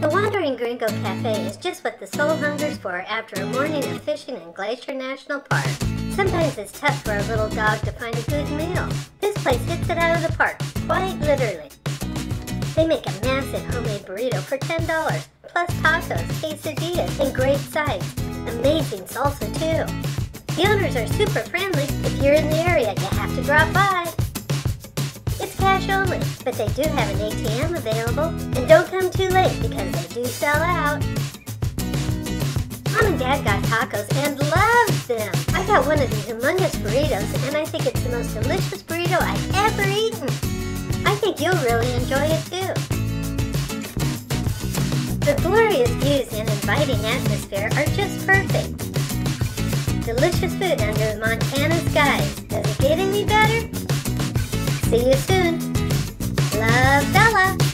The Wandering Gringo Cafe is just what the soul hungers for after a morning of fishing in Glacier National Park. Sometimes it's tough for a little dog to find a good meal. This place hits it out of the park, quite literally. They make a massive homemade burrito for $10, plus tacos, quesadillas, and great sides. Amazing salsa too. The owners are super friendly. If you're in the area, you have to drop by. It's cash only, but they do have an ATM available. And don't come too late because they do sell out. Mom and Dad got tacos and loved them. I got one of these humongous burritos, and I think it's the most delicious burrito I've ever eaten. I think you'll really enjoy it too. The glorious views and inviting atmosphere are just perfect. Delicious food under Montana skies. Does it get any better? See you soon. Love, Bella.